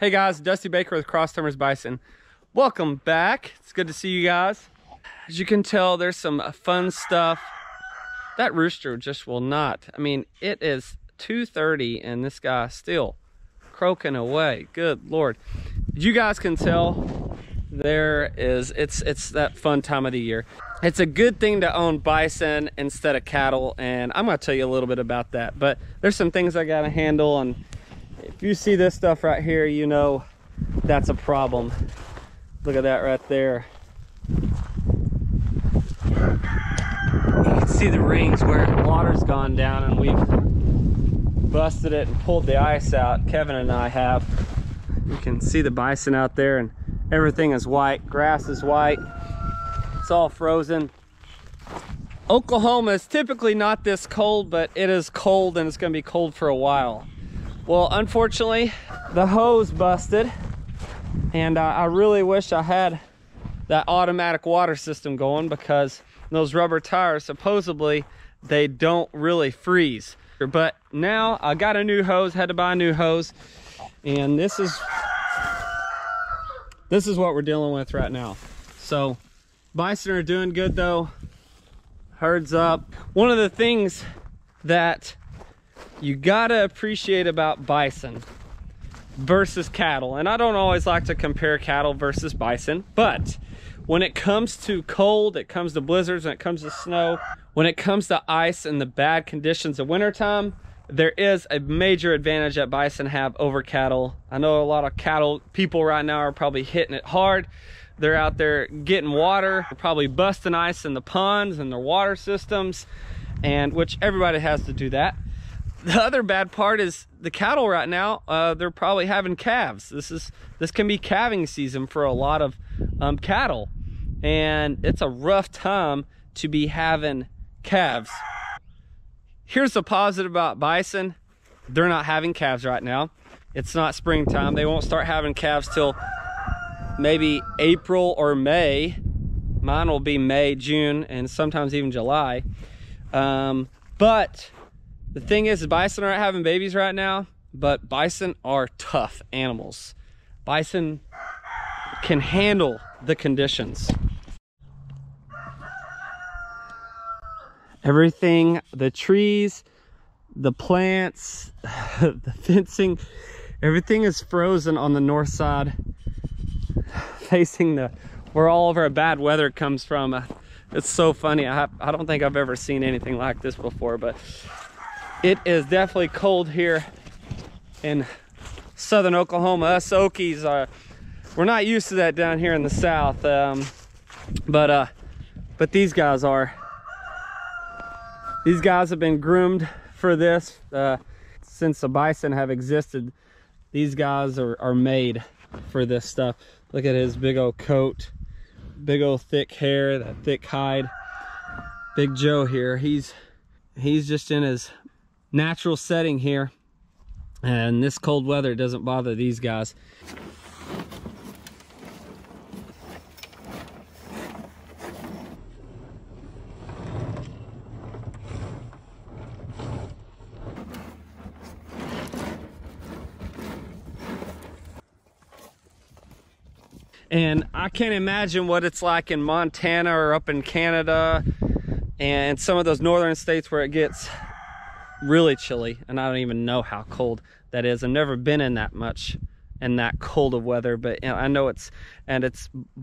Hey guys, Dusty Baker with Cross Timbers Bison. Welcome back. It's good to see you guys. As you can tell, there's some fun stuff. That rooster just will not. I mean, it is 2:30 and this guy still croaking away. Good Lord. You guys can tell there is, it's that fun time of the year. It's a good thing to own bison instead of cattle, and I'm gonna tell you a little bit about that. But there's some things I gotta handle, and if you see this stuff right here, you know that's a problem. Look at that right there. You can see the rings where the water's gone down and we've busted it and pulled the ice out. Kevin and I have. You can see the bison out there and everything is white. Grass is white. It's all frozen. Oklahoma is typically not this cold, but it is cold and it's going to be cold for a while. Well, unfortunately, the hose busted, and I really wish I had that automatic water system going, because those rubber tires, supposedly, they don't really freeze. But now I got a new hose, had to buy a new hose, and this is what we're dealing with right now. So, bison are doing good though. Herd's up. One of the things that you gotta appreciate about bison versus cattle, and I don't always like to compare cattle versus bison, but when it comes to cold, it comes to blizzards, when it comes to snow, when it comes to ice and the bad conditions of wintertime, there is a major advantage that bison have over cattle. I know a lot of cattle people right now are probably hitting it hard. They're out there getting water, probably busting ice in the ponds and their water systems, and which everybody has to do that. The other bad part is the cattle right now, they're probably having calves. This can be calving season for a lot of cattle, and it's a rough time to be having calves. Here's the positive about bison. They're not having calves right now. It's not springtime. They won't start having calves till maybe April or May. Mine will be May, June, and sometimes even July. But the thing is, bison aren't having babies right now, but bison are tough animals. Bison can handle the conditions. Everything, the trees, the plants, the fencing, everything is frozen on the north side, facing where all of our bad weather comes from. It's so funny. I don't think I've ever seen anything like this before, but it is definitely cold here in southern Oklahoma. Us Okies, we're not used to that down here in the south, but these guys are. These guys have been groomed for this since the bison have existed. These guys are made for this stuff. Look at his big old coat, big old thick hair, that thick hide. Big Joe here, he's just in his natural setting here, and this cold weather doesn't bother these guys. And I can't imagine what it's like in Montana or up in Canada and some of those northern states where it gets really chilly, and I don't even know how cold that is. I've never been in that much, in that cold of weather, but I know it's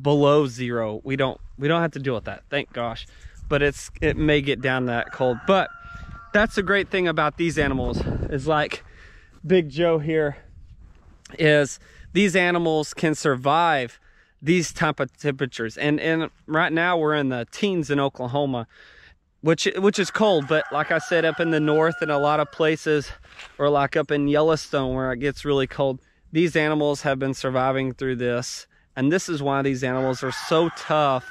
below zero. We don't have to deal with that, thank gosh, but it may get down that cold. But that's the great thing about these animals, is like Big Joe here, is these animals can survive these type of temperatures. And right now we're in the teens in Oklahoma, which is cold, but like I said, up in the north in a lot of places, or like up in Yellowstone where it gets really cold, these animals have been surviving through this. And this is why these animals are so tough.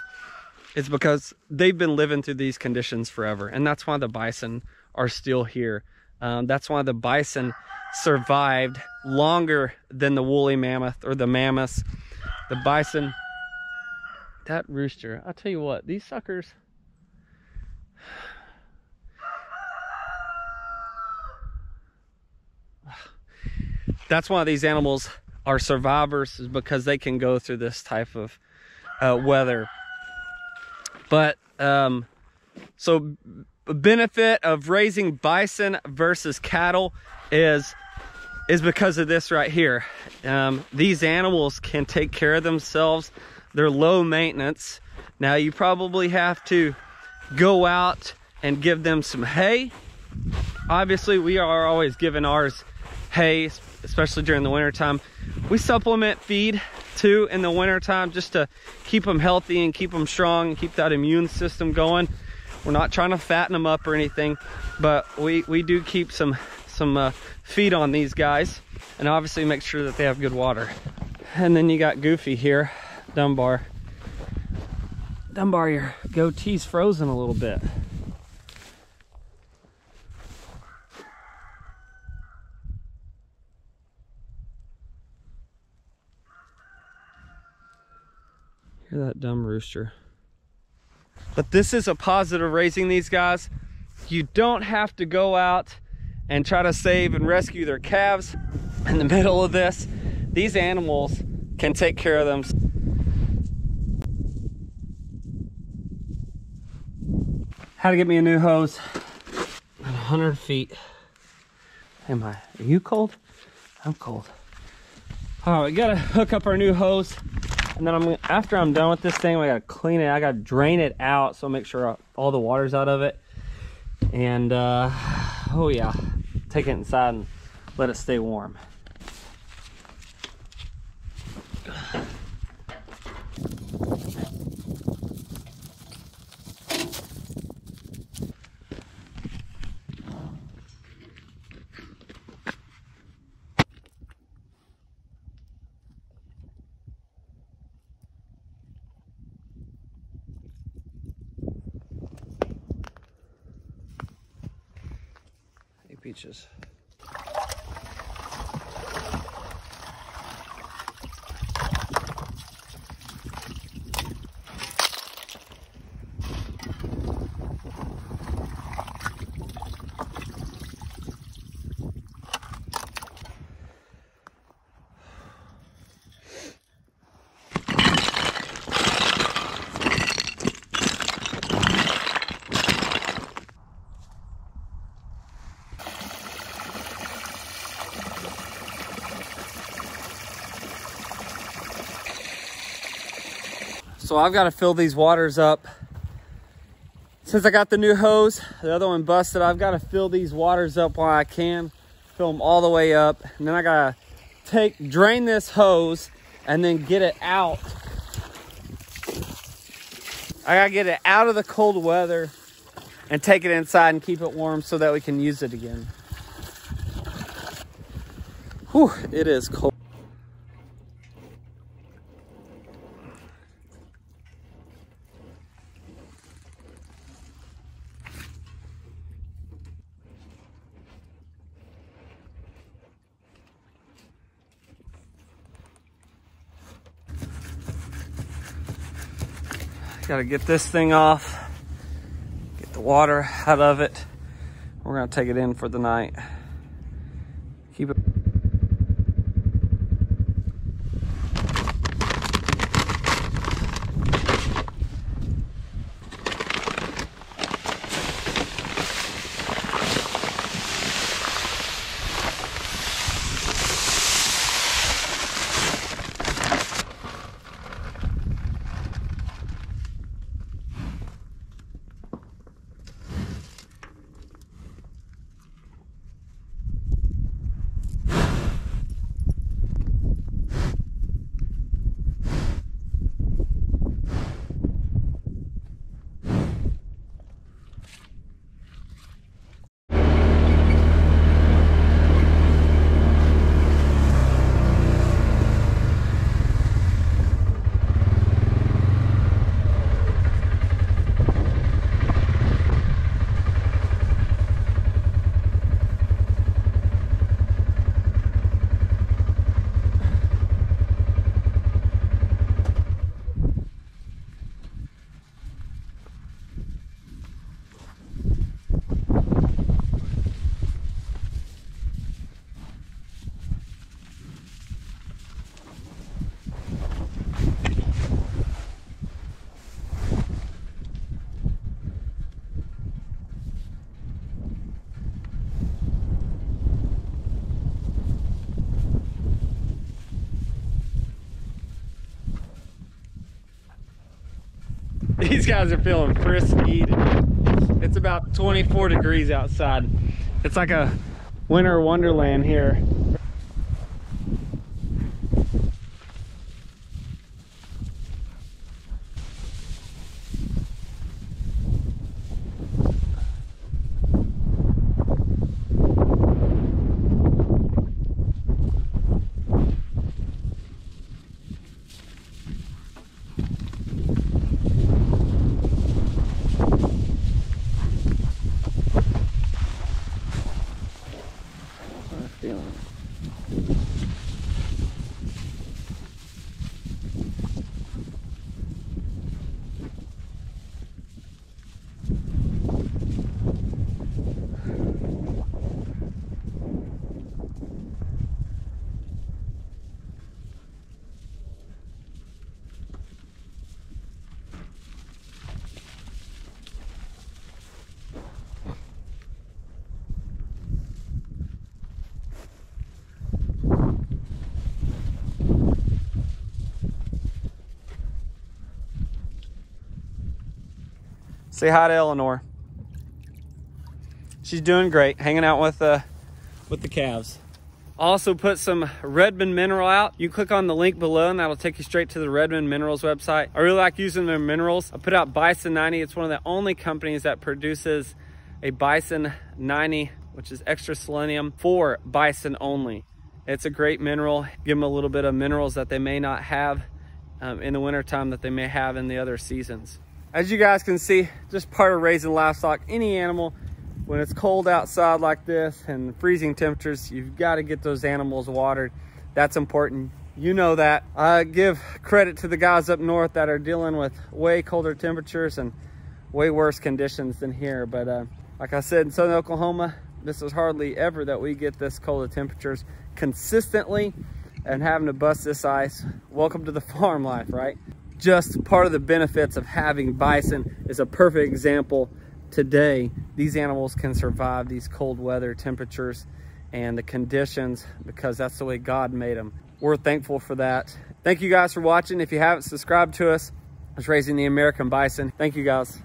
It's because they've been living through these conditions forever. And that's why the bison are still here. That's why the bison survived longer than the woolly mammoth or the mammoths. The bison, that rooster, I'll tell you what, these suckers, that's why these animals are survivors is because they can go through this type of weather. But so benefit of raising bison versus cattle is because of this right here. These animals can take care of themselves. They're low maintenance. Now you probably have to go out and give them some hay. Obviously we are always giving ours hay, especially during the winter time. We supplement feed too in the winter time just to keep them healthy and keep them strong and keep that immune system going. We're not trying to fatten them up or anything, but we do keep some feed on these guys, and obviously make sure that they have good water. And then you got Goofy here, Dunbar. Dunbar, your goatee's frozen a little bit. Hear that dumb rooster. But this is a positive raising these guys. You don't have to go out and try to save and rescue their calves in the middle of this. These animals can take care of them. How to get me a new hose. 100 feet. Are you cold? I'm cold. All right, we gotta hook up our new hose. And then after I'm done with this thing, I gotta clean it. I gotta drain it out, so make sure all the water's out of it. And oh yeah, take it inside and let it stay warm. Peaches. So I've got to fill these waters up. Since I got the new hose, the other one busted, I've got to fill these waters up while I can, fill them all the way up. And then I got to drain this hose and then get it out. I got to get it out of the cold weather and take it inside and keep it warm so that we can use it again. Whew, it is cold. Gotta get this thing off, get the water out of it. We're gonna take it in for the night. Keep it. These guys are feeling frisky. It's about 24 degrees outside. It's like a winter wonderland here. Say hi to Eleanor. She's doing great, hanging out with the calves. Also put some Redmond mineral out. You click on the link below and that'll take you straight to the Redmond Minerals website. I really like using their minerals. I put out Bison 90. It's one of the only companies that produces a Bison 90, which is extra selenium for bison only. It's a great mineral. Give them a little bit of minerals that they may not have in the wintertime that they may have in the other seasons. As you guys can see, just part of raising livestock, any animal, when it's cold outside like this and freezing temperatures, you've got to get those animals watered. That's important. You know that. I give credit to the guys up north that are dealing with way colder temperatures and way worse conditions than here. But like I said, in southern Oklahoma, this is hardly ever that we get this cold of temperatures consistently and having to bust this ice. Welcome to the farm life, right? Just part of the benefits of having bison is a perfect example today. These animals can survive these cold weather temperatures and the conditions because that's the way God made them. We're thankful for that. Thank you guys for watching. If you haven't subscribed to us, it's Raising the American Bison. Thank you guys.